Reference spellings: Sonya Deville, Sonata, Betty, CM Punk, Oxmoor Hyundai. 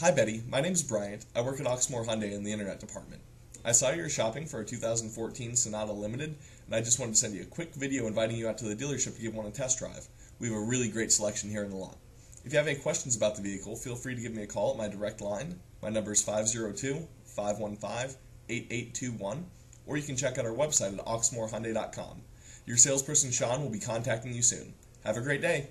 Hi Betty, my name is Bryant. I work at Oxmoor Hyundai in the Internet Department. I saw you were shopping for a 2014 Sonata Limited, and I just wanted to send you a quick video inviting you out to the dealership to give one a test drive. We have a really great selection here in the lot. If you have any questions about the vehicle, feel free to give me a call at my direct line. My number is 502-515-8821, or you can check out our website at oxmoorhyundai.com. Your salesperson Sean will be contacting you soon. Have a great day!